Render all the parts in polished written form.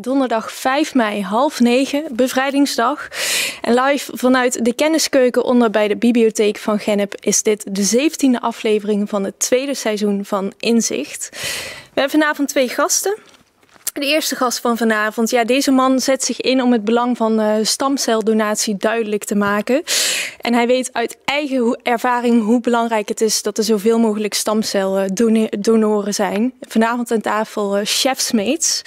Donderdag 5 mei, 20:30, bevrijdingsdag. En live vanuit de kenniskeuken onder bij de bibliotheek van Gennep is dit de 17e aflevering van het tweede seizoen van Inzicht. We hebben vanavond twee gasten. De eerste gast van vanavond, ja, deze man zet zich in om het belang van stamceldonatie duidelijk te maken. En hij weet uit eigen ervaring hoe belangrijk het is dat er zoveel mogelijk stamceldonoren zijn. Vanavond aan tafel Sjef Smeets.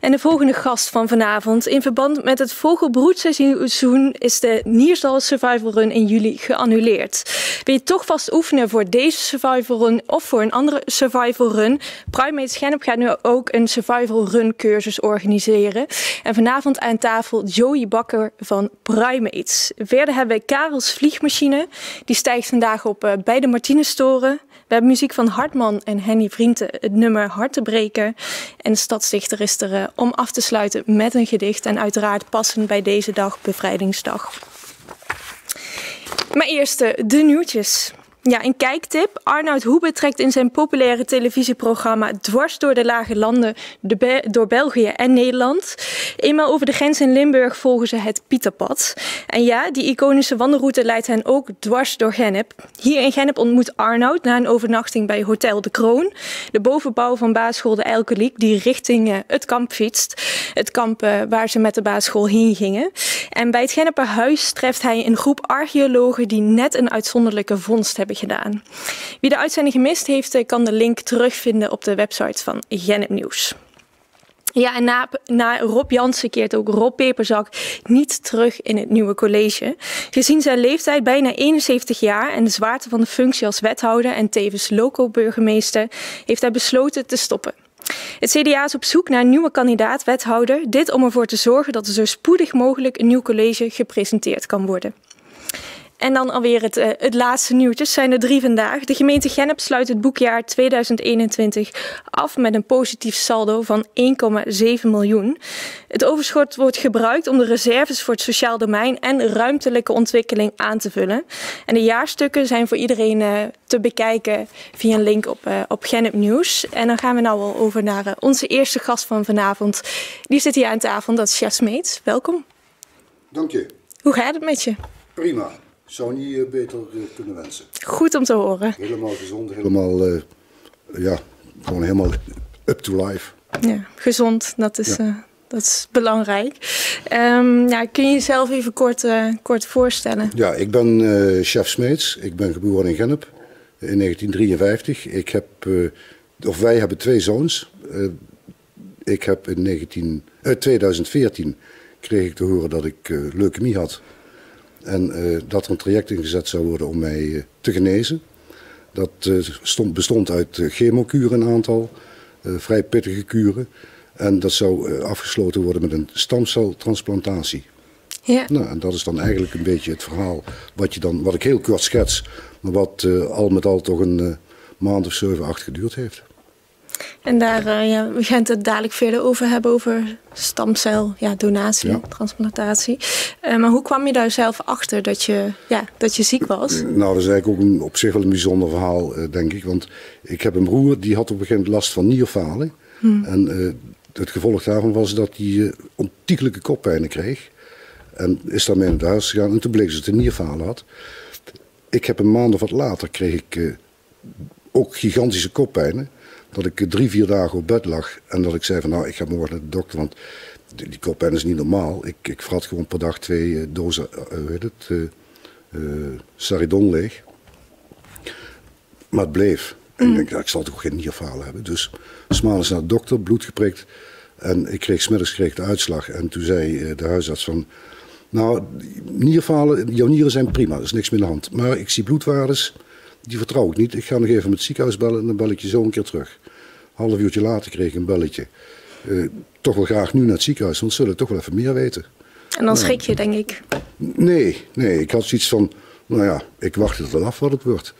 En de volgende gast van vanavond. In verband met het vogelbroedseizoen is de Niersdal Survival Run in juli geannuleerd. Wil je toch vast oefenen voor deze survival run of voor een andere survival run? Primates Gennep gaat nu ook een survival run cursus organiseren. En vanavond aan tafel Joey Bakker van Primates. Verder hebben we Karels Vliegmachine. Die stijgt vandaag op bij de Martinustoren. We hebben muziek van Hartman en Henny Vrieten, het nummer Hartenbreker. En de stadsdichter is er om af te sluiten met een gedicht. En uiteraard passend bij deze dag, bevrijdingsdag. Maar eerst de nieuwtjes. Ja, een kijktip. Arnoud Hoebe trekt in zijn populaire televisieprogramma Dwars door de Lage Landen door België en Nederland. Eenmaal over de grens in Limburg volgen ze het Pieterpad. En ja, die iconische wandelroute leidt hen ook dwars door Gennep. Hier in Gennep ontmoet Arnoud na een overnachting bij Hotel de Kroon de bovenbouw van basisschool De Eilke Liek, die richting het kamp fietst. Het kamp waar ze met de basisschool heen gingen. En bij het Genneperhuis treft hij een groep archeologen die net een uitzonderlijke vondst hebben gedaan. Wie de uitzending gemist heeft, kan de link terugvinden op de website van Gennep Nieuws. Ja, en na Rob Jansen keert ook Rob Peperzak niet terug in het nieuwe college. Gezien zijn leeftijd, bijna 71 jaar, en de zwaarte van de functie als wethouder en tevens loco-burgemeester, heeft hij besloten te stoppen. Het CDA is op zoek naar een nieuwe kandidaat-wethouder. Dit om ervoor te zorgen dat er zo spoedig mogelijk een nieuw college gepresenteerd kan worden. En dan alweer het laatste nieuwtje, zijn er 3 vandaag. De gemeente Gennep sluit het boekjaar 2021 af met een positief saldo van 1,7 miljoen. Het overschot wordt gebruikt om de reserves voor het sociaal domein en ruimtelijke ontwikkeling aan te vullen. En de jaarstukken zijn voor iedereen te bekijken via een link op Gennep Nieuws. En dan gaan we nou al over naar onze eerste gast van vanavond. Die zit hier aan tafel, dat is Sjef Smeets. Welkom. Dank je. Hoe gaat het met je? Prima. Zou niet beter kunnen wensen. Goed om te horen. Helemaal gezond, helemaal, ja, gewoon helemaal up to life. Ja, gezond, dat is belangrijk. Ja, kun je jezelf even kort voorstellen? Ja, ik ben Sjef Smeets. Ik ben geboren in Gennep in 1953. Wij hebben 2 zoons. Ik heb in 2014 kreeg ik te horen dat ik leukemie had. En dat er een traject ingezet zou worden om mij te genezen. Dat bestond uit chemokuren een aantal, vrij pittige kuren. En dat zou afgesloten worden met een stamceltransplantatie. Ja. Nou, en dat is dan eigenlijk een beetje het verhaal wat ik heel kort schets. Maar wat al met al toch een maand of 7, 8 geduurd heeft. En daar, ja, we gaan het dadelijk verder over hebben, over stamcel, ja, donatie, ja, transplantatie. Maar hoe kwam je daar zelf achter dat je ziek was? Nou, dat is eigenlijk ook op zich wel een bijzonder verhaal, denk ik. Want ik heb een broer, die had op een gegeven moment last van nierfalen. En het gevolg daarvan was dat hij ontiegelijke koppijnen kreeg. En is daarmee naar de huis gegaan en toen bleek dat hij nierfalen had. Ik heb een maand of wat later kreeg ik ook gigantische koppijnen. Dat ik 3, 4 dagen op bed lag en dat ik zei van nou, ik ga morgen naar de dokter, want die koppijn is niet normaal. Ik vrat gewoon per dag 2 dozen, saridon leeg. Maar het bleef. En ik denk, nou, ik zal toch ook geen nierfalen hebben. Dus 's maandags naar de dokter, bloed geprikt en ik kreeg 's middags de uitslag. En toen zei de huisarts van nou, nierfalen, jouw nieren zijn prima, er is niks meer aan de hand. Maar ik zie bloedwaardes. Die vertrouw ik niet. Ik ga nog even met het ziekenhuis bellen en dan bel ik je zo een keer terug. Half uurtje later kreeg ik een belletje. Toch wel graag nu naar het ziekenhuis, want ze zullen toch wel even meer weten. En dan schrik je, denk ik. Nee. Ik had zoiets van, nou ja, ik wacht het wel af wat het wordt.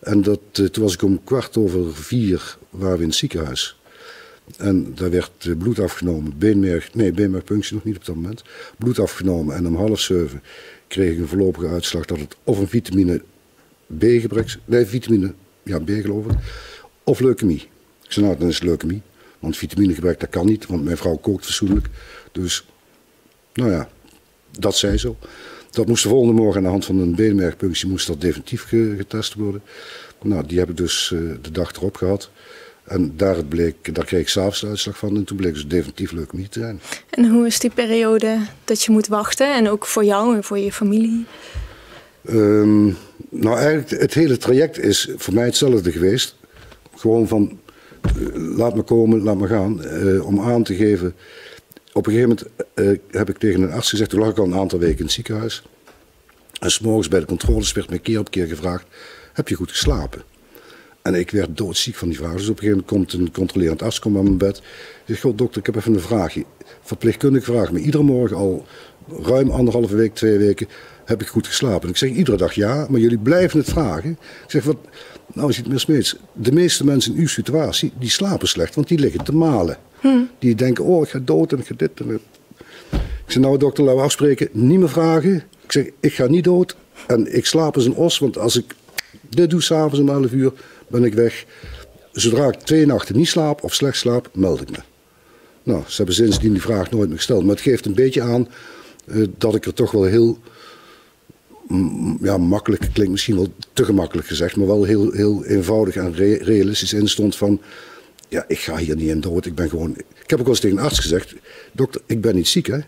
En toen was ik om 15:15 waren we in het ziekenhuis. En daar werd bloed afgenomen, beenmergpunctie nog niet op dat moment. Bloed afgenomen en om 6:30 kreeg ik een voorlopige uitslag dat het of een vitamine B-gebrek, B geloof ik, of leukemie. Ik zei nou, dan is het leukemie, want vitaminegebrek dat kan niet, want mijn vrouw kookt fatsoenlijk. Dus, nou ja, dat zei zo. Dat moest de volgende morgen aan de hand van een beenmergpunctie moest dat definitief getest worden. Nou, die hebben dus de dag erop gehad. En daar kreeg ik 's avonds de uitslag van en toen bleek dus definitief leukemie te zijn. En hoe is die periode dat je moet wachten en ook voor jou en voor je familie? Nou eigenlijk het hele traject is voor mij hetzelfde geweest. Gewoon van laat me komen, laat me gaan. Om aan te geven, op een gegeven moment heb ik tegen een arts gezegd, toen lag ik al een aantal weken in het ziekenhuis. En 's morgens bij de controles werd me keer op keer gevraagd, heb je goed geslapen? En ik werd doodziek van die vraag. Dus op een gegeven moment komt een controlerend arts aan mijn bed. Zegt, goh dokter, ik heb even een vraagje. Verpleegkundig vraagt me iedere morgen al ruim 1,5 week, 2 weken, heb ik goed geslapen? En ik zeg iedere dag ja, maar jullie blijven het vragen. Ik zeg, wat, nou ziet meneer Smeets, de meeste mensen in uw situatie, die slapen slecht, want die liggen te malen. Die denken, oh ik ga dood en ik ga dit en dit. Ik zeg, nou dokter, laten we afspreken, niet meer vragen. Ik zeg, ik ga niet dood en ik slaap als een os, want als ik dit doe s'avonds om 11:00, ben ik weg. Zodra ik 2 nachten niet slaap of slecht slaap, meld ik me. Nou, ze hebben sindsdien die vraag nooit meer gesteld. Maar het geeft een beetje aan dat ik er toch wel heel... ja, makkelijk klinkt misschien wel te gemakkelijk gezegd, maar wel heel eenvoudig en realistisch instond van... ja, ik ga hier niet in dood, ik ben gewoon... Ik heb ook wel eens tegen een arts gezegd, dokter, ik ben niet ziek hè.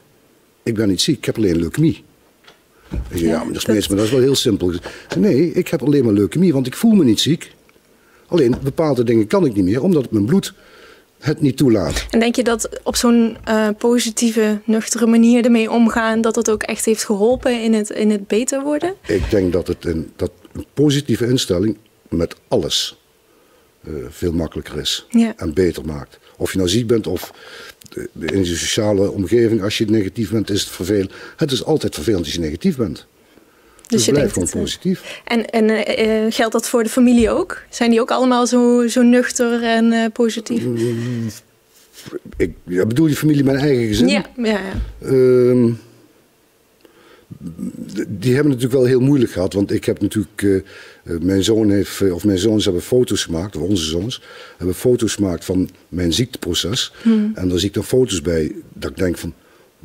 Ik ben niet ziek, ik heb alleen leukemie. Ik zeg, ja, maar dat is wel heel simpel. Nee, ik heb alleen maar leukemie, want ik voel me niet ziek. Alleen bepaalde dingen kan ik niet meer, omdat mijn bloed het niet toelaat. En denk je dat op zo'n positieve, nuchtere manier ermee omgaan, dat dat ook echt heeft geholpen in het beter worden? Ik denk dat, een positieve instelling met alles veel makkelijker is en beter maakt. Of je nou ziek bent of in je sociale omgeving, als je negatief bent, is het vervelend. Het is altijd vervelend als je negatief bent. Dus je blijft gewoon positief. En geldt dat voor de familie ook? Zijn die ook allemaal zo nuchter en positief? Ik bedoel die familie, mijn eigen gezin? Ja. Die hebben natuurlijk wel heel moeilijk gehad. Want ik heb natuurlijk... mijn zoons hebben foto's gemaakt, of onze zoons, hebben foto's gemaakt van mijn ziekteproces. En daar zie ik dan foto's bij dat ik denk van...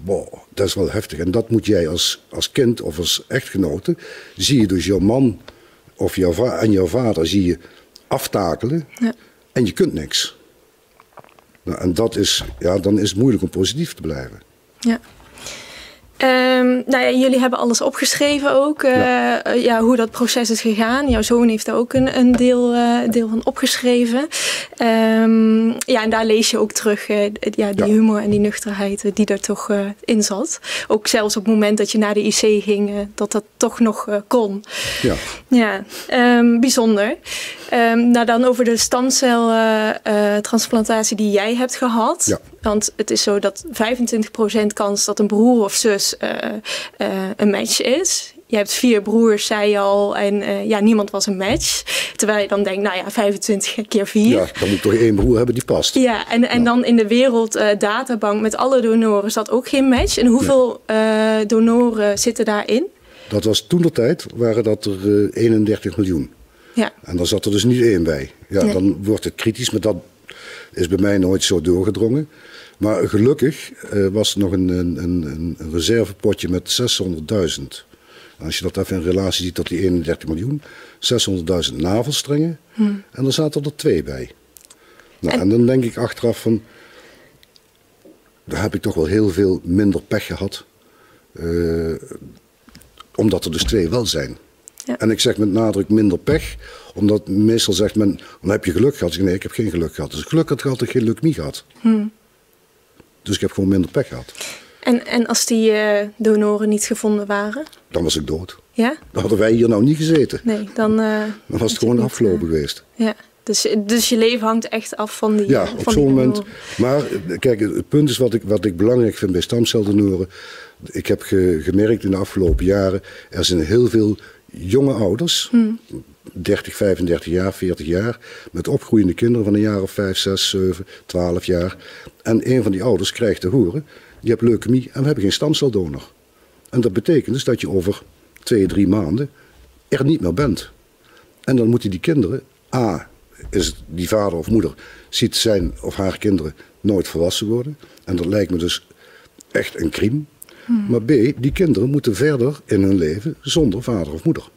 wow, dat is wel heftig. En dat moet jij als kind of als echtgenote, zie je dus jouw man of jouw vader zie je aftakelen en je kunt niks. Nou, en dat is, ja, dan is het moeilijk om positief te blijven. Ja. Nou ja, jullie hebben alles opgeschreven ook, hoe dat proces is gegaan. Jouw zoon heeft daar ook een deel van opgeschreven. En daar lees je ook terug die humor en die nuchterheid die daar toch in zat. Ook zelfs op het moment dat je naar de IC ging, dat toch nog kon. Bijzonder. Nou dan over de stamceltransplantatie die jij hebt gehad. Ja. Want het is zo dat 25% kans dat een broer of zus een match is. Je hebt 4 broers, zei je al, en niemand was een match. Terwijl je dan denkt, nou ja, 25 keer 4. Ja, dan moet ik toch 1 broer hebben die past. Ja, en dan in de werelddatabank met alle donoren zat ook geen match. En hoeveel donoren zitten daarin? Dat was toentertijd, waren dat er 31 miljoen. Ja. En dan zat er dus niet 1 bij. Ja, nee. Dan wordt het kritisch, maar dat is bij mij nooit zo doorgedrongen. Maar gelukkig was er nog een reservepotje met 600.000. Als je dat even in relatie ziet tot die 31 miljoen, 600.000 navelstrengen. En dan zaten er 2 bij. Nou, en dan denk ik achteraf van, daar heb ik toch wel heel veel minder pech gehad. Omdat er dus 2 wel zijn. Ja. En ik zeg met nadruk minder pech, omdat meestal zegt men, dan heb je geluk gehad. Ik zeg, nee, ik heb geen geluk gehad. Dus ik geluk had gehad en geen leukemie gehad. Dus ik heb gewoon minder pech gehad. En als die donoren niet gevonden waren? Dan was ik dood. Ja? Dan hadden wij hier nou niet gezeten. Nee, dan was het gewoon afgelopen geweest. Ja, dus je leven hangt echt af van die donoren. Ja, op zo'n moment. Maar kijk, het punt is wat ik belangrijk vind bij stamceldonoren. Ik heb gemerkt in de afgelopen jaren, er zijn heel veel jonge ouders, 30, 35 jaar, 40 jaar, met opgroeiende kinderen van een jaar of 5, 6, 7, 12 jaar. En een van die ouders krijgt te horen, je hebt leukemie en we hebben geen stamceldonor. En dat betekent dus dat je over 2, 3 maanden er niet meer bent. En dan moeten die kinderen, A, is die vader of moeder ziet zijn of haar kinderen nooit volwassen worden. En dat lijkt me dus echt een crime. Hmm. Maar B, die kinderen moeten verder in hun leven zonder vader of moeder.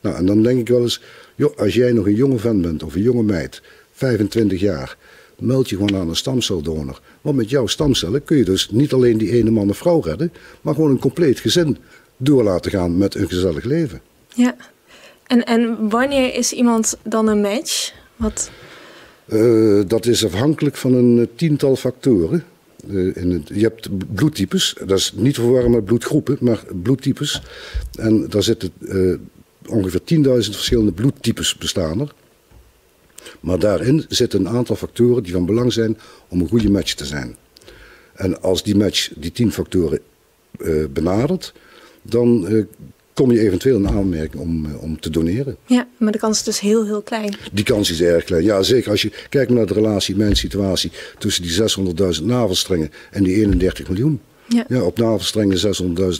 Nou, en dan denk ik wel eens, joh, als jij nog een jonge vent bent of een jonge meid, 25 jaar, meld je gewoon aan een stamceldonor. Want met jouw stamcellen kun je dus niet alleen die ene man of vrouw redden, maar gewoon een compleet gezin door laten gaan met een gezellig leven. Ja, en wanneer is iemand dan een match? Wat? Dat is afhankelijk van een tiental factoren. Je hebt bloedtypes, dat is niet verwarren met bloedgroepen, maar bloedtypes. En daar zitten ongeveer 10.000 verschillende bloedtypes bestaan er. Maar daarin zitten een aantal factoren die van belang zijn om een goede match te zijn. En als die match die 10 factoren benadert, dan kom je eventueel in aanmerking om te doneren. Ja, maar de kans is dus heel, heel klein. Die kans is erg klein. Ja, zeker als je kijkt naar de relatie, mijn situatie, tussen die 600.000 navelstrengen en die 31 miljoen. Ja. Ja, op navelstrengen 600.000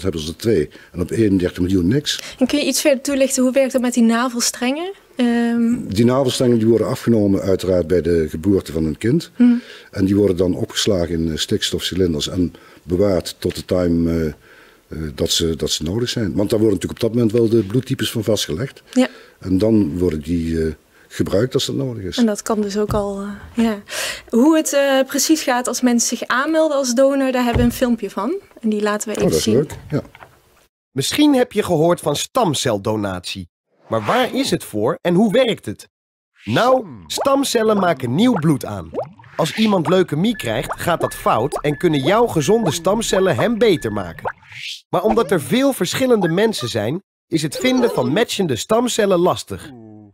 hebben ze er 2 en op 31 miljoen niks. En kun je iets verder toelichten, hoe werkt dat met die navelstrengen? Die navelstrengen die worden afgenomen uiteraard bij de geboorte van een kind. Hmm. En die worden dan opgeslagen in stikstofcilinders en bewaard tot de time dat ze nodig zijn. Want daar worden natuurlijk op dat moment wel de bloedtypes van vastgelegd. Ja. En dan worden die gebruikt als dat nodig is. En dat kan dus ook al. Ja. Hoe het precies gaat als mensen zich aanmelden als donor, daar hebben we een filmpje van. En die laten we even zien. Dat is leuk, ja. Misschien heb je gehoord van stamceldonatie. Maar waar is het voor en hoe werkt het? Nou, stamcellen maken nieuw bloed aan. Als iemand leukemie krijgt, gaat dat fout en kunnen jouw gezonde stamcellen hem beter maken. Maar omdat er veel verschillende mensen zijn, is het vinden van matchende stamcellen lastig.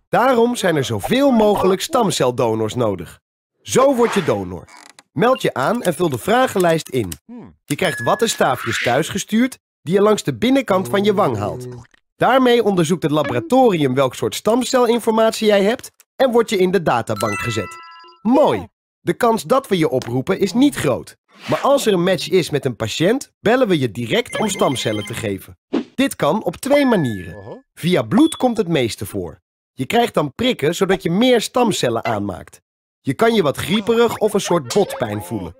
Daarom zijn er zoveel mogelijk stamceldonors nodig. Zo word je donor. Meld je aan en vul de vragenlijst in. Je krijgt wattenstaafjes thuisgestuurd die je langs de binnenkant van je wang haalt. Daarmee onderzoekt het laboratorium welk soort stamcelinformatie jij hebt en wordt je in de databank gezet. Mooi! De kans dat we je oproepen is niet groot. Maar als er een match is met een patiënt, bellen we je direct om stamcellen te geven. Dit kan op 2 manieren. Via bloed komt het meeste voor. Je krijgt dan prikken zodat je meer stamcellen aanmaakt. Je kan je wat grieperig of een soort botpijn voelen.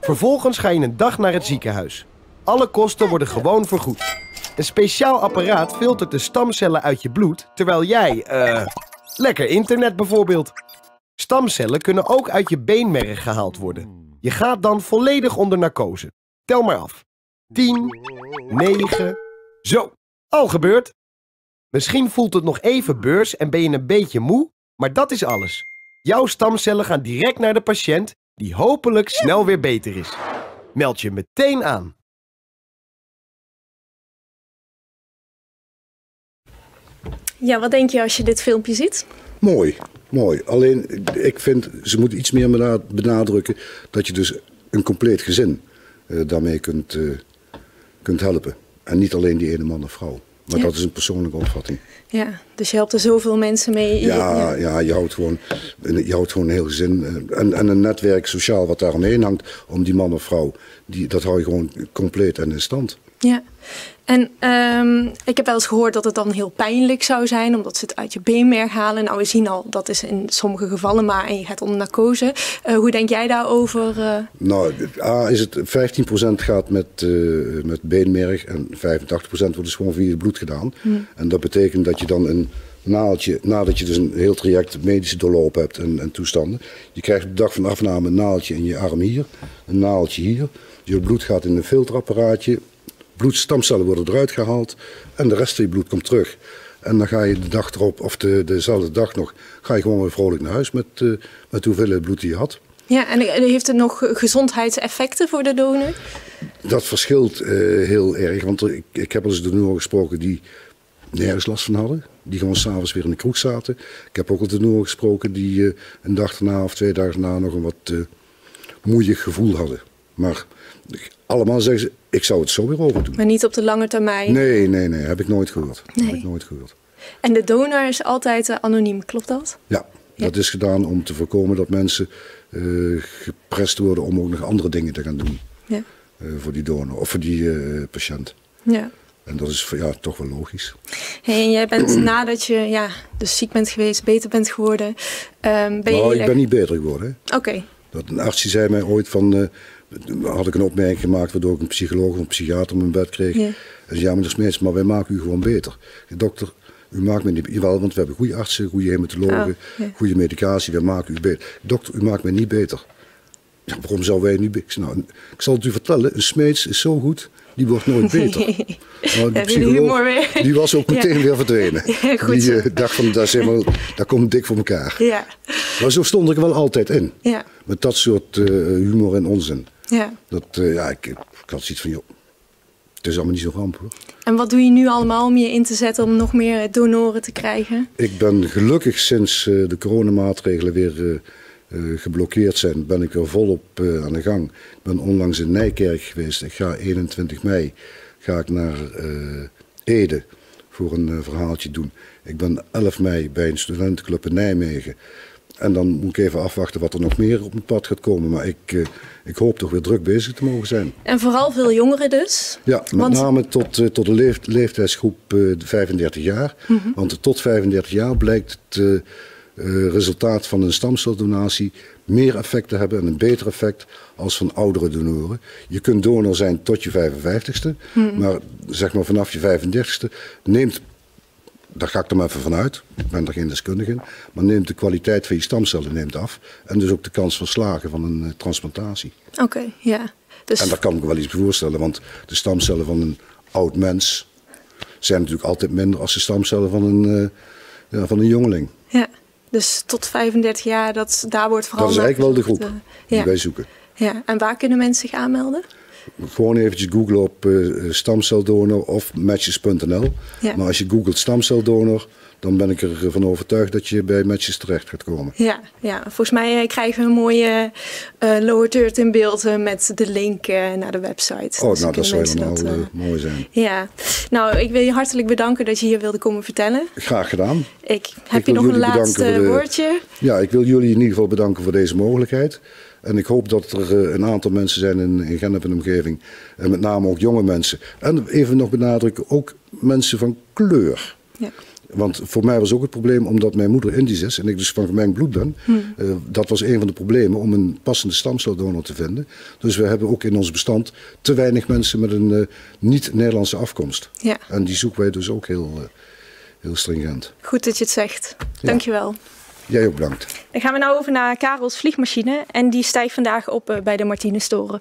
Vervolgens ga je een dag naar het ziekenhuis. Alle kosten worden gewoon vergoed. Een speciaal apparaat filtert de stamcellen uit je bloed, terwijl jij, lekker internet bijvoorbeeld. Stamcellen kunnen ook uit je beenmerg gehaald worden. Je gaat dan volledig onder narcose. Tel maar af. 10, 9... Zo, al gebeurd. Misschien voelt het nog even beurs en ben je een beetje moe, maar dat is alles. Jouw stamcellen gaan direct naar de patiënt, die hopelijk snel weer beter is. Meld je meteen aan. Ja, wat denk je als je dit filmpje ziet? Mooi, mooi. Alleen, ik vind, ze moeten iets meer benadrukken dat je dus een compleet gezin daarmee kunt helpen. En niet alleen die ene man of vrouw. Maar ja, dat is een persoonlijke opvatting. Ja, dus je helpt er zoveel mensen mee. Ja, ja, je houdt gewoon een heel gezin. En een netwerk sociaal wat daar omheen hangt om die man of vrouw. Dat hou je gewoon compleet en in stand. Ja, en ik heb wel eens gehoord dat het dan heel pijnlijk zou zijn, omdat ze het uit je beenmerg halen. Nou, we zien al, dat is in sommige gevallen maar en je gaat onder narcose. Hoe denk jij daarover? Nou, A is het 15% gaat met beenmerg en 85% wordt dus gewoon via het bloed gedaan. Hmm. En dat betekent dat je dan een naaldje, nadat je dus een heel traject medische doorloop hebt en toestanden, je krijgt op de dag van afname een naaldje in je arm hier, een naaldje hier. Je bloed gaat in een filterapparaatje. Bloedstamcellen worden eruit gehaald en de rest van je bloed komt terug. En dan ga je de dag erop, of dezelfde dag nog, ga je gewoon weer vrolijk naar huis met hoeveel bloed die je had. Ja, en heeft het nog gezondheidseffecten voor de donor? Dat verschilt heel erg, want ik heb al eens de donoren gesproken die nergens last van hadden. Die gewoon s'avonds weer in de kroeg zaten. Ik heb ook al de donoren gesproken die een dag daarna of 2 dagen daarna nog een wat moeilijk gevoel hadden. Maar allemaal zeggen ze, ik zou het zo weer over doen. Maar niet op de lange termijn? Nee, heb ik nooit gehoord. Nee. Heb ik nooit gehoord. En de donor is altijd anoniem, klopt dat? Ja, dat is gedaan om te voorkomen dat mensen geprest worden om ook nog andere dingen te gaan doen. Ja. Voor die donor of voor die patiënt. Ja. En dat is toch wel logisch. Hey, en jij bent nadat je dus ziek bent geweest, beter bent geworden. Ik ben niet beter geworden. Oké. Okay. Een arts zei mij ooit van... had ik een opmerking gemaakt waardoor ik een psycholoog of een psychiater in mijn bed kreeg. Yeah. En zei, ja meneer Smeets, maar wij maken u gewoon beter. Dokter, u maakt me niet beter. Jawel, want we hebben goede artsen, goede hematologen, goede medicatie. Wij maken u beter. Dokter, u maakt mij niet beter. Ja, waarom zou wij niet beter? Nou, ik zal het u vertellen, een Smeets is zo goed... Die wordt nooit beter. Nee. Nou, die psycholoog, die was ook meteen weer verdwenen. Ja, goed. Die dacht van, daar komt dik voor elkaar. Ja. Maar zo stond ik wel altijd in. Ja. Met dat soort humor en onzin. Ja. Ik had zoiets van, joh, het is allemaal niet zo ramp hoor. En wat doe je nu allemaal om je in te zetten om nog meer donoren te krijgen? Ik ben gelukkig sinds de coronamaatregelen weer... geblokkeerd zijn, ben ik er volop aan de gang. Ik ben onlangs in Nijkerk geweest. Ik ga 21 mei naar Ede voor een verhaaltje doen. Ik ben 11 mei bij een studentenclub in Nijmegen. En dan moet ik even afwachten wat er nog meer op mijn pad gaat komen. Maar ik hoop toch weer druk bezig te mogen zijn. En vooral veel jongeren dus? Ja, met name tot de leeftijdsgroep 35 jaar. Mm-hmm. Want tot 35 jaar blijkt het... resultaat van een stamceldonatie meer effect te hebben en een beter effect als van oudere donoren. Je kunt donor zijn tot je 55ste, maar zeg maar vanaf je 35ste neemt, daar ga ik er maar even vanuit, ik ben er geen deskundige in, maar neemt de kwaliteit van je stamcellen af en dus ook de kans van slagen van een transplantatie. Oké, ja. Dus... En daar kan ik me wel iets bij voorstellen, want de stamcellen van een oud mens zijn natuurlijk altijd minder als de stamcellen van een jongeling. Ja. Dus tot 35 jaar, daar wordt vooral... Dat is eigenlijk wel de groep die wij zoeken. Ja. En waar kunnen mensen zich aanmelden? Gewoon eventjes googlen op stamceldonor of matches.nl. Ja. Maar als je googelt stamceldonor, dan ben ik ervan overtuigd dat je bij Matches terecht gaat komen. Ja, volgens mij krijgen we een mooie lower third in beeld met de link naar de website. Oh, dus nou dat zou helemaal mooi zijn. Ja, nou ik wil je hartelijk bedanken dat je hier wilde komen vertellen. Graag gedaan. Heb je nog een laatste woordje? Ja, ik wil jullie in ieder geval bedanken voor deze mogelijkheid. En ik hoop dat er een aantal mensen zijn in Gennep en de omgeving. En met name ook jonge mensen. En even nog benadrukken, ook mensen van kleur. Ja. Want voor mij was ook het probleem, omdat mijn moeder Indisch is en ik dus van gemengd bloed ben. Dat was een van de problemen om een passende stamceldonor te vinden. Dus we hebben ook in ons bestand te weinig mensen met een niet-Nederlandse afkomst. Ja. En die zoeken wij dus ook heel stringent. Goed dat je het zegt. Dankjewel. Jij ook bedankt. Dan gaan we nou over naar Karels vliegmachine. En die stijgt vandaag op bij de Martinustoren.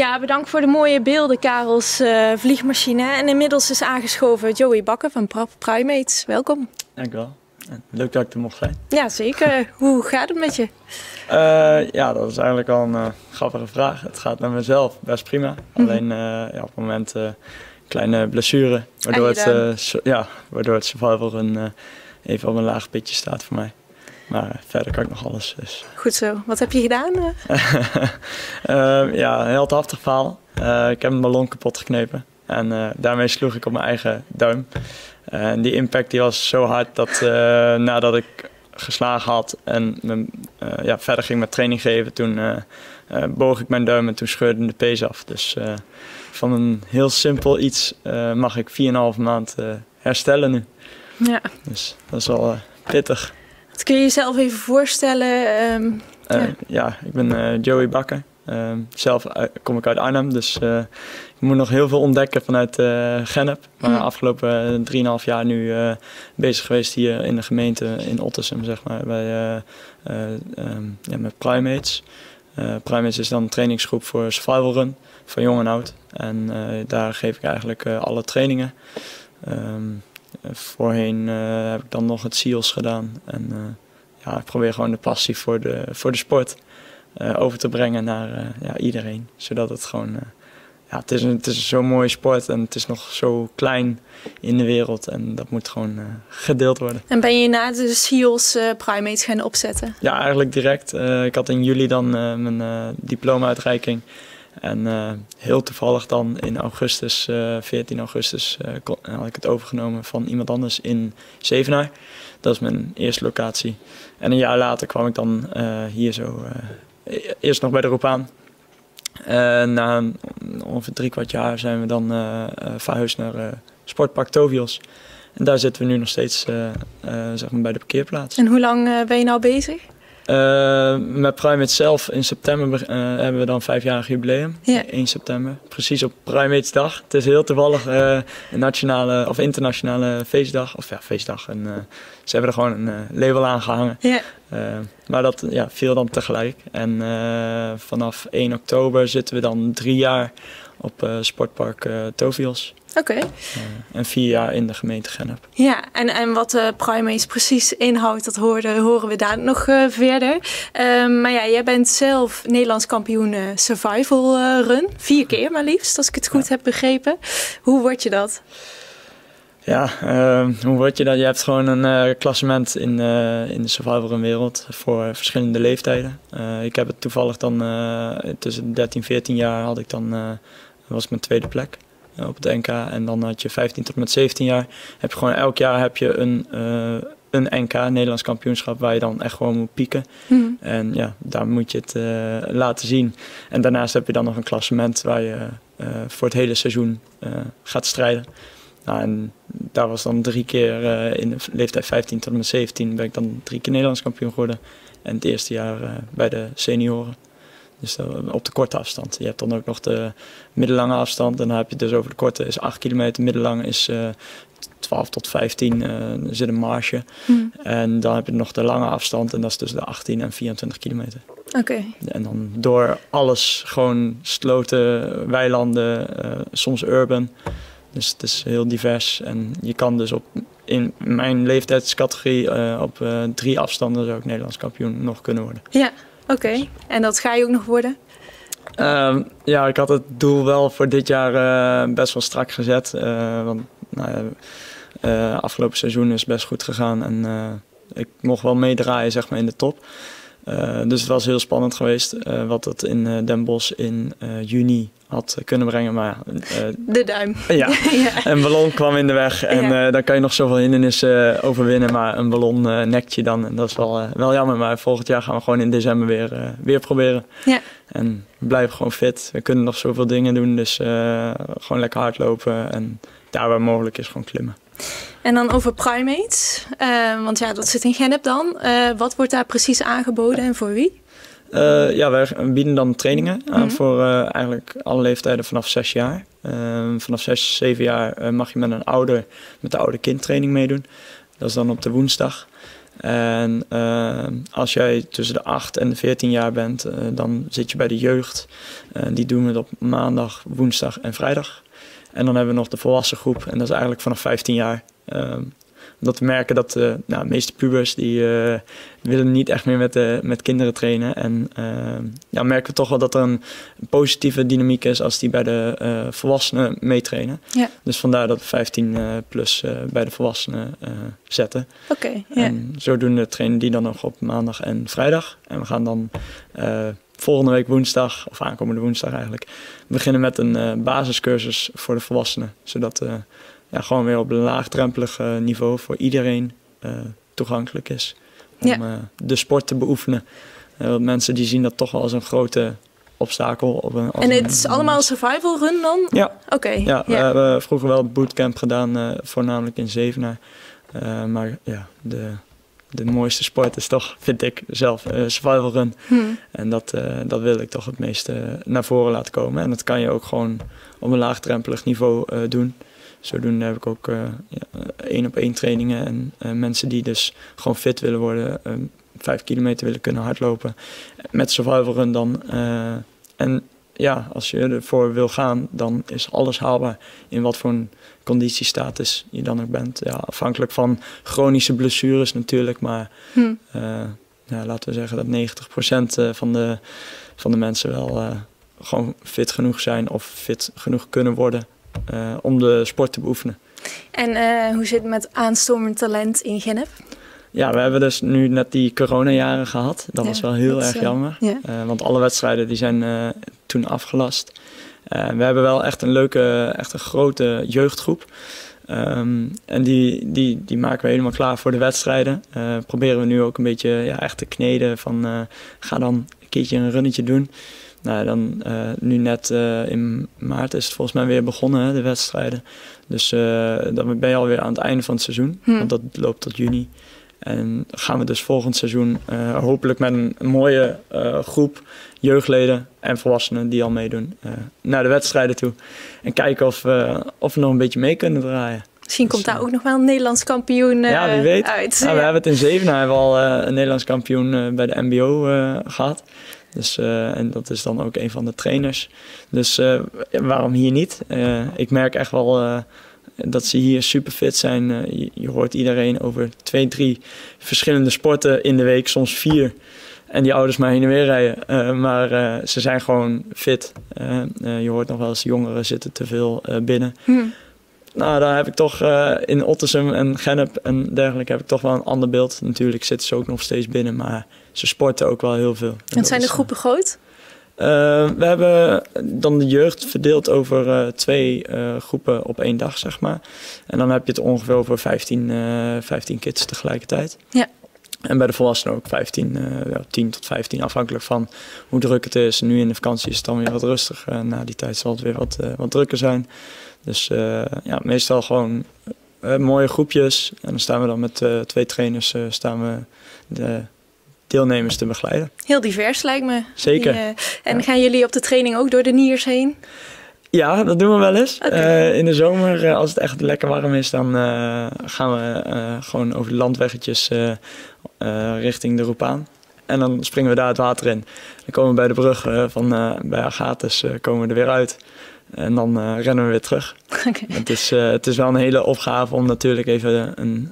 Ja, bedankt voor de mooie beelden, Karels vliegmachine. En inmiddels is aangeschoven Joey Bakker van Primates. Welkom. Dank je wel. Leuk dat ik er mocht zijn. Ja, zeker. Hoe gaat het met je? Ja, dat is eigenlijk al een grappige vraag. Het gaat met mezelf best prima. Alleen ja, op het moment kleine blessure. Waardoor het, waardoor het survival run even op een laag pitje staat voor mij. Maar verder kan ik nog alles. Dus. Goed zo. Wat heb je gedaan? Ja, een heel heftig verhaal. Ik heb een ballon kapot geknepen. En daarmee sloeg ik op mijn eigen duim. En die impact die was zo hard dat nadat ik geslagen had en verder ging met training geven, toen boog ik mijn duim en toen scheurde de pees af. Dus van een heel simpel iets mag ik 4,5 maand herstellen nu. Ja. Dus dat is wel pittig. Dat kun je jezelf even voorstellen? Ja, ik ben Joey Bakker. Zelf kom ik uit Arnhem, dus ik moet nog heel veel ontdekken vanuit Gennep. Maar afgelopen 3,5 jaar nu bezig geweest hier in de gemeente in Ottersum, zeg maar, met Primates. Primates is dan een trainingsgroep voor Survival Run, van jong en oud. En daar geef ik eigenlijk alle trainingen. Voorheen heb ik dan nog het SEALS gedaan. En ja, ik probeer gewoon de passie voor de sport over te brengen naar iedereen. Zodat het gewoon... het is zo'n mooie sport en het is nog zo klein in de wereld. En dat moet gewoon gedeeld worden. En ben je na de SEALS Primates gaan opzetten? Ja, eigenlijk direct. Ik had in juli dan mijn diploma-uitreiking. En heel toevallig dan in augustus, 14 augustus, had ik het overgenomen van iemand anders in Zevenaar. Dat is mijn eerste locatie. En een jaar later kwam ik dan hier zo, eerst nog bij de Roepaan. Na ongeveer 3/4 jaar zijn we dan verhuisd naar Sportpark Tovios. En daar zitten we nu nog steeds zeg maar bij de parkeerplaats. En hoe lang ben je nou bezig? Met Primates zelf in september hebben we dan 5-jarig jubileum. Ja. 1 september, precies op Primatesdag. Het is heel toevallig een nationale of internationale feestdag. Of ja, feestdag. En, ze hebben er gewoon een label aan gehangen. Ja. Maar dat viel dan tegelijk. En vanaf 1 oktober zitten we dan 3 jaar op Sportpark Tovios. Oké. En 4 jaar in de gemeente Gennep. Ja, en wat Primates precies inhoudt, dat horen we daar nog verder. Maar ja, jij bent zelf Nederlands kampioen survival run. 4 keer maar liefst, als ik het goed heb begrepen. Hoe word je dat? Ja, hoe word je dat? Je hebt gewoon een klassement in de survival run wereld voor verschillende leeftijden. Ik heb het toevallig dan tussen 13 en 14 jaar had ik dan, was mijn tweede plek op het NK. En dan had je 15 tot met 17 jaar. Heb je gewoon elk jaar heb je een NK, Nederlands kampioenschap, waar je dan echt gewoon moet pieken. En ja, daar moet je het laten zien. En daarnaast heb je dan nog een klassement waar je voor het hele seizoen gaat strijden. Nou, en daar was dan 3 keer in de leeftijd 15 tot met 17 ben ik dan 3 keer Nederlands kampioen geworden. En het eerste jaar bij de senioren. Dus op de korte afstand. Je hebt dan ook nog de middellange afstand. En dan heb je dus over de korte is 8 kilometer. Middellang is 12 tot 15. Er zit een marge. En dan heb je nog de lange afstand. En dat is tussen de 18 en 24 kilometer. Oké. En dan door alles. Gewoon sloten, weilanden. Soms urban. Dus het is heel divers. En je kan dus in mijn leeftijdscategorie op 3 afstanden zou ik Nederlands kampioen nog kunnen worden. Ja. Oké, en dat ga je ook nog worden? Ja, ik had het doel wel voor dit jaar best wel strak gezet. Want afgelopen seizoen is best goed gegaan en ik mocht wel meedraaien, zeg maar, in de top. Dus het was heel spannend geweest wat het in Den Bosch in juni had kunnen brengen. Maar, de duim. Ja, een ballon kwam in de weg en dan kan je nog zoveel hindernissen overwinnen. Maar een ballon nekt je dan en dat is wel jammer. Maar volgend jaar gaan we gewoon in december weer proberen. Ja. En blijf gewoon fit. We kunnen nog zoveel dingen doen, dus gewoon lekker hardlopen en daar waar mogelijk is gewoon klimmen. En dan over Primates, want ja, dat zit in Gennep dan. Wat wordt daar precies aangeboden en voor wie? Ja, wij bieden dan trainingen aan voor eigenlijk alle leeftijden vanaf 6 jaar. Vanaf 6, 7 jaar mag je met de oude kindtraining meedoen. Dat is dan op de woensdag. En als jij tussen de 8 en de 14 jaar bent, dan zit je bij de jeugd. Die doen het op maandag, woensdag en vrijdag. En dan hebben we nog de volwassen groep. En dat is eigenlijk vanaf 15 jaar. Omdat we merken dat de meeste pubers die willen niet echt meer met kinderen trainen. En merken we toch wel dat er een positieve dynamiek is als die bij de volwassenen meetrainen. Ja. Dus vandaar dat we 15 plus bij de volwassenen zetten. Oké. Ja. En zodoende trainen die dan nog op maandag en vrijdag. En we gaan dan volgende week woensdag, of aankomende woensdag eigenlijk, beginnen met een basiscursus voor de volwassenen. Zodat gewoon weer op een laagdrempelig niveau voor iedereen toegankelijk is. Om de sport te beoefenen. Mensen die zien dat toch wel als een grote obstakel. En het is allemaal een survival run dan? Ja, okay. We hebben vroeger wel bootcamp gedaan, voornamelijk in Zevenaar. Maar ja, de mooiste sport is toch, vind ik zelf, survival run. En dat wil ik toch het meeste naar voren laten komen. En dat kan je ook gewoon op een laagdrempelig niveau doen. Zodoende heb ik ook één-op-één trainingen en mensen die dus gewoon fit willen worden, 5 kilometer willen kunnen hardlopen met survival run dan. En ja, als je ervoor wil gaan, dan is alles haalbaar in wat voor een conditiestatus je dan ook bent. Ja, afhankelijk van chronische blessures natuurlijk, maar laten we zeggen dat 90% van de mensen wel gewoon fit genoeg zijn of fit genoeg kunnen worden. Om de sport te beoefenen. En hoe zit het met aanstormend talent in Gennep? Ja, we hebben dus nu net die coronajaren gehad. Dat was wel heel erg jammer. Want alle wedstrijden die zijn toen afgelast. We hebben wel echt een leuke, echt een grote jeugdgroep. En die maken we helemaal klaar voor de wedstrijden. Proberen we nu ook een beetje echt te kneden van ga dan een keertje een runnetje doen. Nou, dan nu net in maart is het volgens mij weer begonnen, hè, de wedstrijden. Dus dan ben je alweer aan het einde van het seizoen, want dat loopt tot juni. En gaan we dus volgend seizoen hopelijk met een mooie groep jeugdleden en volwassenen die al meedoen naar de wedstrijden toe. En kijken of we nog een beetje mee kunnen draaien. Misschien komt daar ook nog wel een Nederlands kampioen uit. Ja, wie weet. We hebben het in Zevenaar al een Nederlands kampioen bij de MBO gehad. Dus, en dat is dan ook een van de trainers. Dus waarom hier niet? Ik merk echt wel dat ze hier super fit zijn. Je hoort iedereen over 2, 3 verschillende sporten in de week, soms 4. En die ouders maar heen en weer rijden. Maar ze zijn gewoon fit. Je hoort nog wel eens jongeren zitten te veel binnen. Nou, daar heb ik toch in Ottersum en Gennep en dergelijke heb ik toch wel een ander beeld. Natuurlijk zitten ze ook nog steeds binnen, maar ze sporten ook wel heel veel. En zijn de groepen groot? We hebben dan de jeugd verdeeld over 2 groepen op 1 dag, zeg maar. En dan heb je het ongeveer over 15 kids tegelijkertijd. Ja. En bij de volwassenen ook 10 tot 15, afhankelijk van hoe druk het is. En nu in de vakantie is het dan weer wat rustiger. Na die tijd zal het weer wat drukker zijn. Dus meestal gewoon mooie groepjes. En dan staan we dan met 2 trainers staan we de deelnemers te begeleiden. Heel divers lijkt me. Zeker. Gaan jullie op de training ook door de Niers heen? Ja, dat doen we wel eens. Okay. In de zomer, als het echt lekker warm is, dan gaan we gewoon over de landweggetjes richting de Roepaan. En dan springen we daar het water in. Dan komen we bij de brug bij Agatha's komen we er weer uit. En dan rennen we weer terug. Okay. Het is wel een hele opgave om natuurlijk even een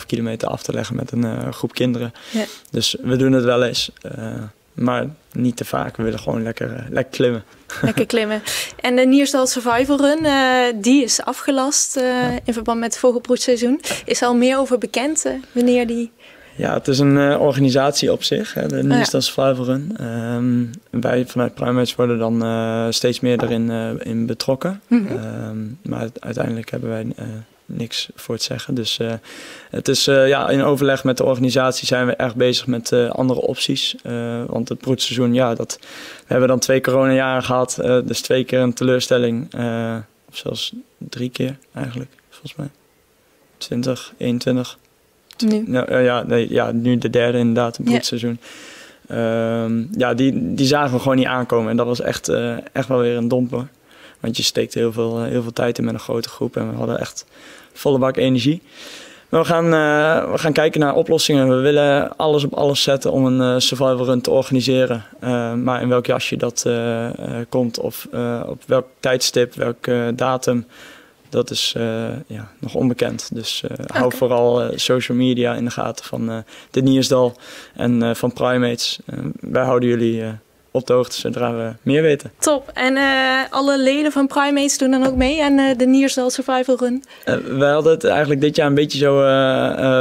1,5 kilometer af te leggen met een groep kinderen. Yeah. Dus we doen het wel eens. Maar niet te vaak. We willen gewoon lekker klimmen. Lekker klimmen. En de Niersdal Survival Run, die is afgelast in verband met het vogelbroedseizoen. Is er al meer over bekend wanneer die... Ja, het is een organisatie op zich, hè, de Niersdal Survival Run. Wij vanuit Primates worden dan steeds meer erin in betrokken. Maar uiteindelijk hebben wij niks voor te zeggen. Dus het is in overleg met de organisatie zijn we echt bezig met andere opties. Want het broedseizoen, we hebben dan 2 coronajaren gehad. Dus 2 keer een teleurstelling. Of zelfs 3 keer eigenlijk, volgens mij. 20, 21... Nu? Nu de derde inderdaad, het broedseizoen. Die zagen we gewoon niet aankomen. En dat was echt wel weer een domper. Want je steekt heel veel tijd in met een grote groep. En we hadden echt volle bak energie. We gaan kijken naar oplossingen. We willen alles op alles zetten om een survival run te organiseren. Maar in welk jasje dat komt of op welk tijdstip, welke datum, dat is nog onbekend. Dus hou vooral social media in de gaten van de Niersdal en van Primates. Wij houden jullie op de hoogte zodra we meer weten. Top. En alle leden van Primates doen dan ook mee aan de Niersdal Survival Run? Wij hadden het eigenlijk dit jaar een beetje zo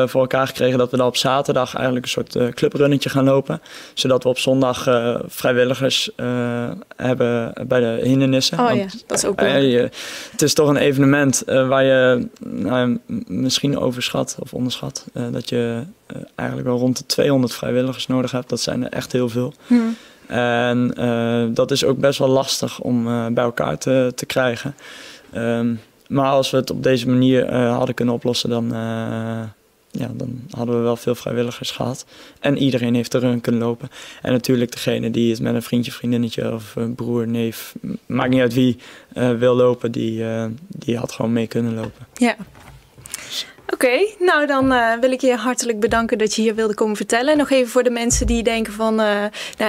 voor elkaar gekregen dat we dan op zaterdag eigenlijk een soort clubrunnetje gaan lopen. Zodat we op zondag vrijwilligers hebben bij de hindernissen. Oh ja, dat is ook belangrijk. Het is toch een evenement waar je misschien overschat of onderschat dat je eigenlijk wel rond de 200 vrijwilligers nodig hebt. Dat zijn er echt heel veel. Hmm. En dat is ook best wel lastig om bij elkaar te krijgen. Maar als we het op deze manier hadden kunnen oplossen, dan hadden we wel veel vrijwilligers gehad. En iedereen heeft er een kunnen lopen. En natuurlijk degene die het met een vriendje, vriendinnetje of een broer, neef, maakt niet uit wie, wil lopen, die had gewoon mee kunnen lopen. Ja. Oké, nou dan wil ik je hartelijk bedanken dat je hier wilde komen vertellen. Nog even voor de mensen die denken van,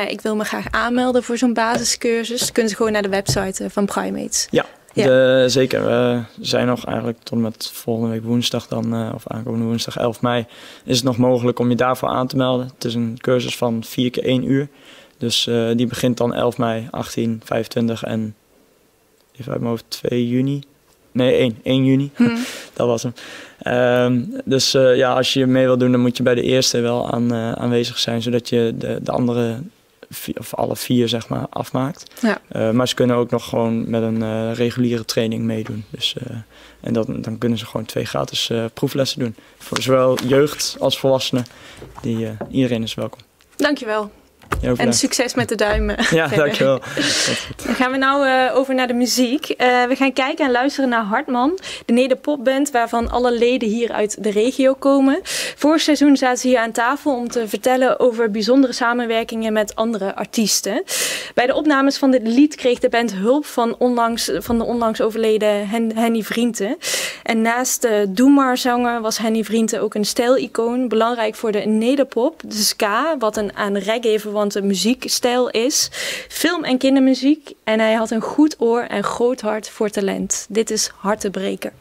ik wil me graag aanmelden voor zo'n basiscursus. Kunnen ze gewoon naar de website van Primates. Ja, ja. Zeker. We zijn nog eigenlijk tot en met volgende week woensdag dan, of aankomende woensdag 11 mei, is het nog mogelijk om je daarvoor aan te melden. Het is een cursus van 4 keer 1 uur. Dus die begint dan 11 mei, 18, 25 en even uit mijn hoofd 2 juni. Nee, 1 juni. Hmm. Dat was hem. Als je mee wil doen, dan moet je bij de eerste wel aanwezig zijn, zodat je de andere, of alle 4, zeg maar, afmaakt. Ja. Maar ze kunnen ook nog gewoon met een reguliere training meedoen. Dus, dan kunnen ze gewoon 2 gratis proeflessen doen. Voor zowel jeugd als volwassenen. Iedereen is welkom. Dankjewel. Ja, en succes met de duimen. Ja, dankjewel. Dan gaan we nou over naar de muziek. We gaan kijken en luisteren naar Hartman, de nederpopband waarvan alle leden hier uit de regio komen. Vorig seizoen zaten ze hier aan tafel om te vertellen over bijzondere samenwerkingen met andere artiesten. Bij de opnames van dit lied kreeg de band hulp van de onlangs overleden Henny Vrieten. En naast de Doemar-zanger was Henny Vrieten ook een stijlicoon, belangrijk voor de nederpop, de ska, wat een aan reggae verwante muziekstijl is, film- en kindermuziek. En hij had een goed oor en groot hart voor talent. Dit is Hartenbreker.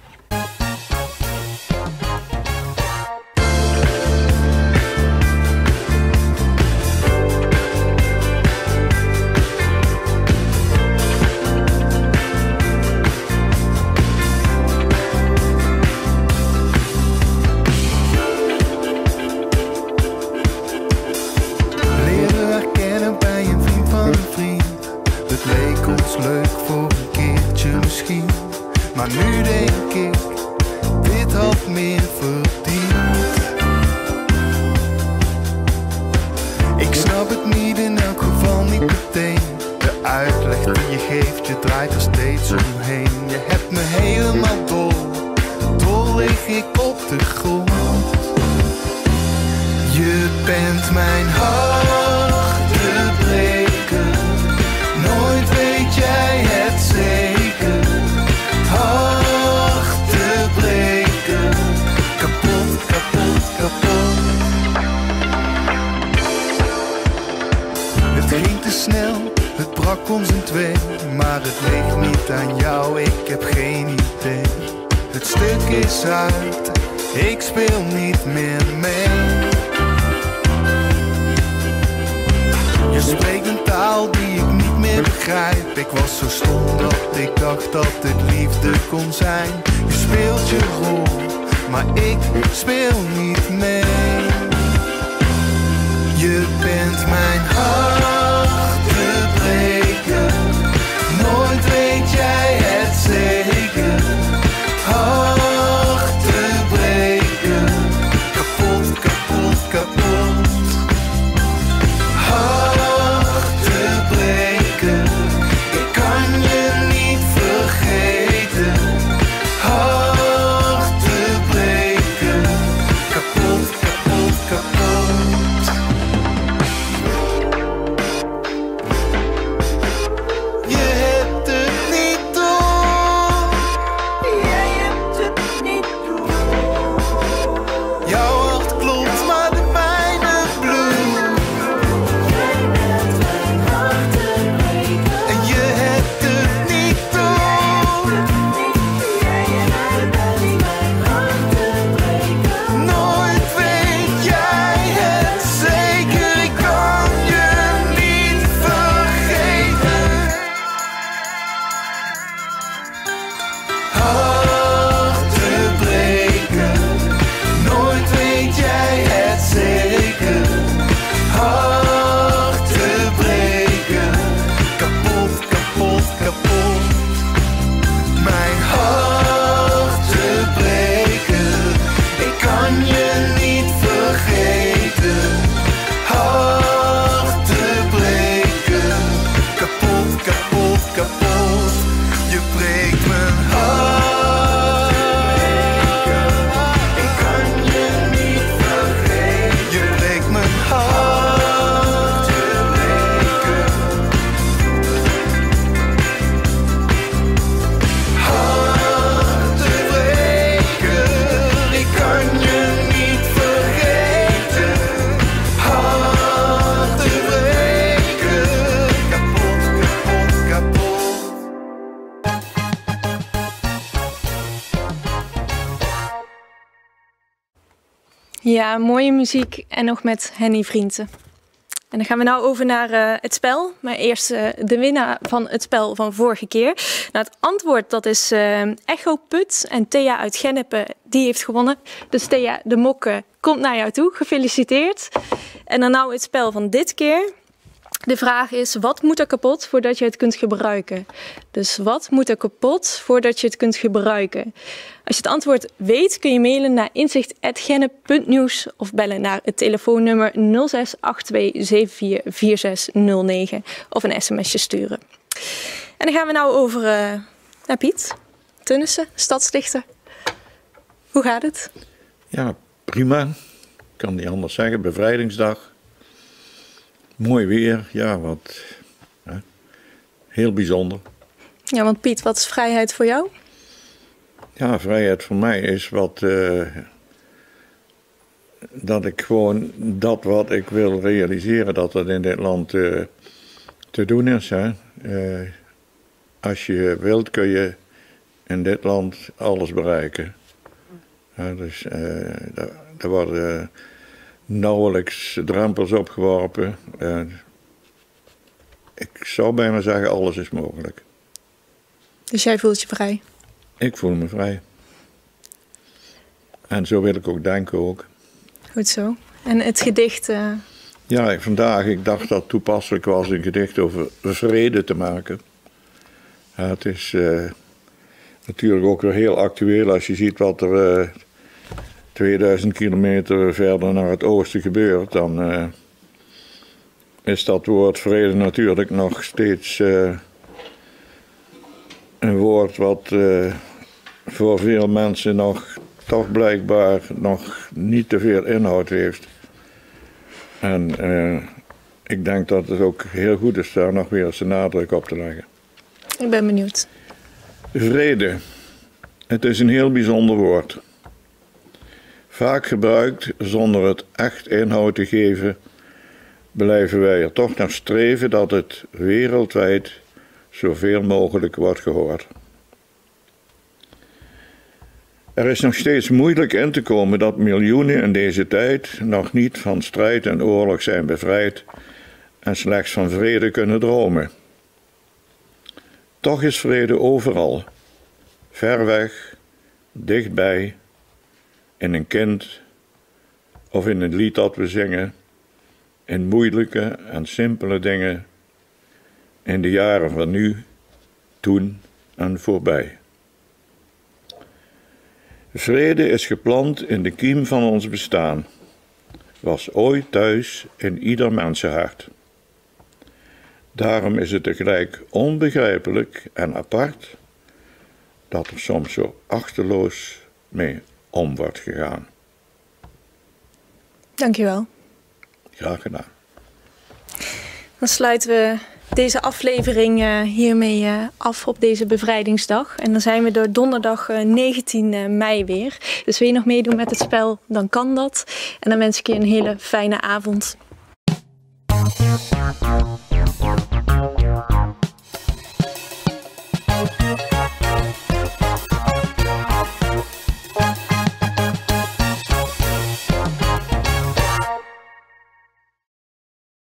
Ja, mooie muziek en nog met Henny Vrieten. En dan gaan we nou over naar het spel. Maar eerst de winnaar van het spel van vorige keer. Nou, het antwoord dat is Echo Put. En Thea uit Gennep, die heeft gewonnen. Dus Thea de Mokke komt naar jou toe. Gefeliciteerd. En dan nou het spel van dit keer. De vraag is, wat moet er kapot voordat je het kunt gebruiken? Dus wat moet er kapot voordat je het kunt gebruiken? Als je het antwoord weet, kun je mailen naar inzicht@gennep.nieuws of bellen naar het telefoonnummer 0682744609 of een sms'je sturen. En dan gaan we nou over naar Piet Tunnissen, stadsdichter. Hoe gaat het? Ja, prima. Ik kan niet anders zeggen. Bevrijdingsdag. Mooi weer, ja, wat hè, heel bijzonder. Ja, want Piet, wat is vrijheid voor jou? Ja, vrijheid voor mij is wat dat ik gewoon dat wat ik wil realiseren, dat dat in dit land te doen is. Hè. Als je wilt kun je in dit land alles bereiken. Dus daar worden nauwelijks drempels opgeworpen. Ik zou bijna zeggen, alles is mogelijk. Dus jij voelt je vrij? Ik voel me vrij. En zo wil ik ook denken ook. Goed zo. En het gedicht? Ja, vandaag, ik dacht dat toepasselijk was een gedicht over vrede te maken. Het is natuurlijk ook weer heel actueel als je ziet wat er 2000 kilometer verder naar het oosten gebeurt, dan is dat woord vrede natuurlijk nog steeds een woord wat voor veel mensen nog toch blijkbaar nog niet te veel inhoud heeft. En ik denk dat het ook heel goed is daar nog weer eens een nadruk op te leggen. Ik ben benieuwd. Vrede. Het is een heel bijzonder woord. Vaak gebruikt zonder het echt inhoud te geven, blijven wij er toch naar streven dat het wereldwijd zoveel mogelijk wordt gehoord. Er is nog steeds moeilijk in te komen dat miljoenen in deze tijd nog niet van strijd en oorlog zijn bevrijd en slechts van vrede kunnen dromen. Toch is vrede overal, ver weg, dichtbij, in een kind of in een lied dat we zingen, in moeilijke en simpele dingen, in de jaren van nu, toen en voorbij. Vrede is geplant in de kiem van ons bestaan, was ooit thuis in ieder mensenhart. Daarom is het tegelijk onbegrijpelijk en apart dat er soms zo achteloos mee om wordt gegaan. Dankjewel. Graag gedaan. Dan sluiten we deze aflevering hiermee af op deze bevrijdingsdag. En dan zijn we door donderdag 19 mei weer. Dus wil je nog meedoen met het spel, dan kan dat. En dan wens ik je een hele fijne avond.